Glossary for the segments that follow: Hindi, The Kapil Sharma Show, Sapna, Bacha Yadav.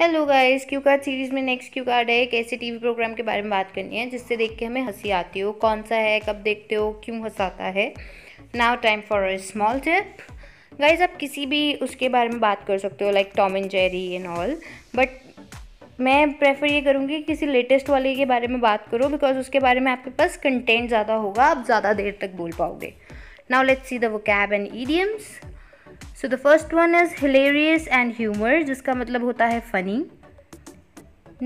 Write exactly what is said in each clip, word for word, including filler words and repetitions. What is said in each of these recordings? Hello guys, Q card series में next Q card है। एक ऐसे टीवी प्रोग्राम के बारे में बात करनी है जिससे देख के हमें हंसी आती हो। कौन सा है, कब देखते हो, क्यों हंसाता है। Now time for a small tip. Guys, आप किसी भी उसके बारे में बात कर सकते हो, like Tom and Jerry and all, but मैं प्रेफर ये करूँगी किसी लेटेस्ट वाले के बारे में बात करो, बिकॉज उसके बारे में आपके पास कंटेंट ज़्यादा होगा, आप ज़्यादा देर तक बोल पाओगे। Now let's see the vocab and idioms. So the first one is hilarious and humour, जिसका मतलब होता है funny.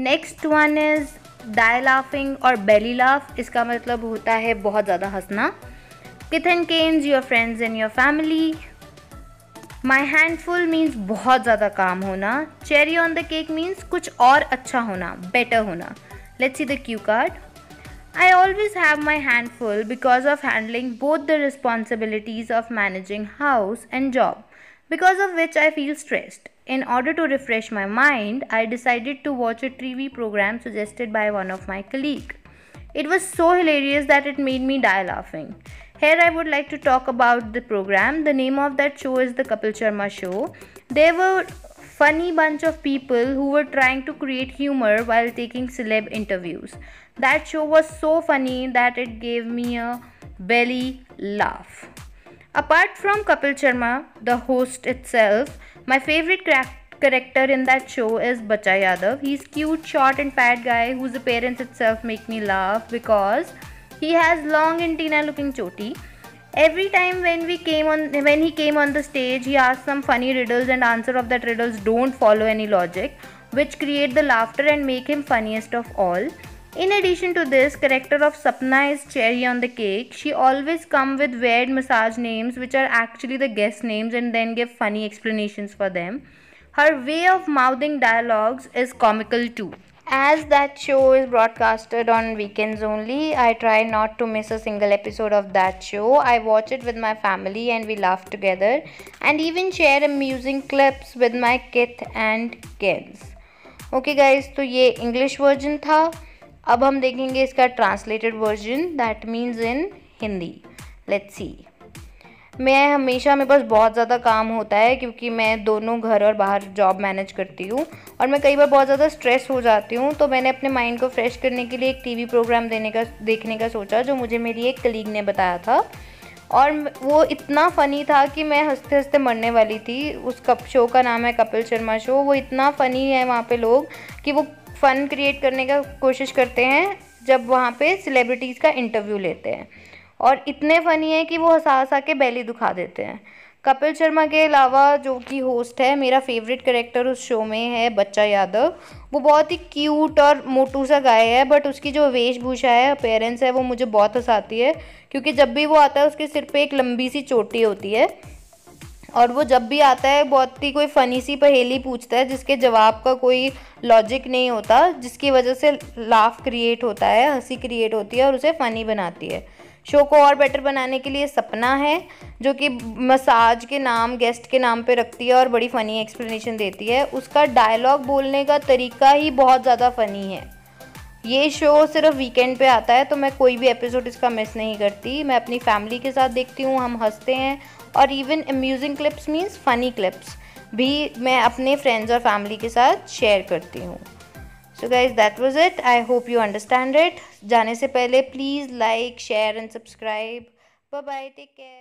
Next one is die laughing और बेली लाफ, इसका मतलब होता है बहुत ज़्यादा हंसना। Kith and kin, your friends and your family. My handful means बहुत ज़्यादा काम होना। Cherry on the cake means कुछ और अच्छा होना, बेटर होना। Let's see the Q card. I always have my handful because of handling both the responsibilities of managing house and job, because of which I feel stressed. In order to refresh my mind, I decided to watch a T V program suggested by one of my colleague. It was so hilarious that it made me die laughing. Here I would like to talk about the program. The name of that show is The Kapil Sharma Show. There were funny bunch of people who were trying to create humor while taking celeb interviews. That show was so funny that it gave me a belly laugh. Apart from Kapil Sharma, the host itself, my favorite character in that show is Bacha Yadav. He's cute, short and fat guy whose appearance itself make me laugh because he has long antenna looking choti. Every time when we came on when he came on the stage, he asked some funny riddles, and answer of that riddles don't follow any logic, which create the laughter and make him funniest of all. In addition to this, character of Sapna is cherry on the cake. She always come with weird massage names which are actually the guest names and then give funny explanations for them. Her way of mouthing dialogues is comical too. As that show is broadcasted on weekends only, I try not to miss a single episode of that show. I watch it with my family and we laugh together and even share amusing clips with my kith and kids. Okay guys, तो ये English version था। अब हम देखेंगे इसका translated version, that means in Hindi. Let's see. मैं हमेशा मेरे पास बहुत ज़्यादा काम होता है क्योंकि मैं दोनों घर और बाहर जॉब मैनेज करती हूँ, और मैं कई बार बहुत ज़्यादा स्ट्रेस हो जाती हूँ। तो मैंने अपने माइंड को फ्रेश करने के लिए एक टीवी प्रोग्राम देने का देखने का सोचा, जो मुझे मेरी एक कलीग ने बताया था, और वो इतना फ़नी था कि मैं हंसते हंसते मरने वाली थी। उस कप शो का नाम है कपिल शर्मा शो। वो इतना फ़नी है वहाँ पर लोग कि वो फ़न क्रिएट करने का कोशिश करते हैं जब वहाँ पर सेलिब्रिटीज़ का इंटरव्यू लेते हैं, और इतने फ़नी है कि वो हंसा हंसा के बेली दुखा देते हैं। कपिल शर्मा के अलावा जो कि होस्ट है, मेरा फेवरेट कैरेक्टर उस शो में है बच्चा यादव। वो बहुत ही क्यूट और मोटू सा गाय है, बट उसकी जो वेशभूषा है, अपीयरेंस है, वो मुझे बहुत हंसाती है, क्योंकि जब भी वो आता है उसके सिर पे एक लंबी सी चोटी होती है, और वो जब भी आता है बहुत ही कोई फ़नी सी पहेली पूछता है जिसके जवाब का कोई लॉजिक नहीं होता, जिसकी वजह से लाफ क्रिएट होता है, हंसी क्रिएट होती है और उसे फ़नी बनाती है। शो को और बेटर बनाने के लिए सपना है, जो कि मसाज के नाम गेस्ट के नाम पे रखती है और बड़ी फ़नी एक्सप्लेनेशन देती है। उसका डायलॉग बोलने का तरीका ही बहुत ज़्यादा फ़नी है। ये शो सिर्फ वीकेंड पे आता है, तो मैं कोई भी एपिसोड इसका मिस नहीं करती। मैं अपनी फैमिली के साथ देखती हूँ, हम हंसते हैं, और even amusing clips means funny clips भी मैं अपने फ्रेंड्स और फैमिली के साथ शेयर करती हूँ। So guys, that was it. I hope you understand it. जाने से पहले please like, share and subscribe. Bye bye. Take care.